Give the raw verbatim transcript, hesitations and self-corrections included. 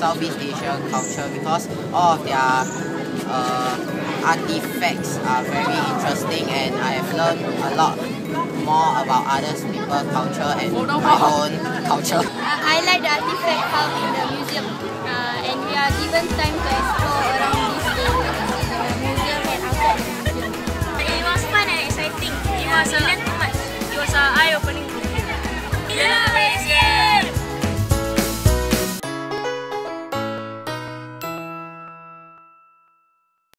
Southeast Asia culture because all of their uh, artifacts are very interesting, and I have learned a lot more about other people's culture and my own culture. I like the artifact found in the museum, uh, and we are given time to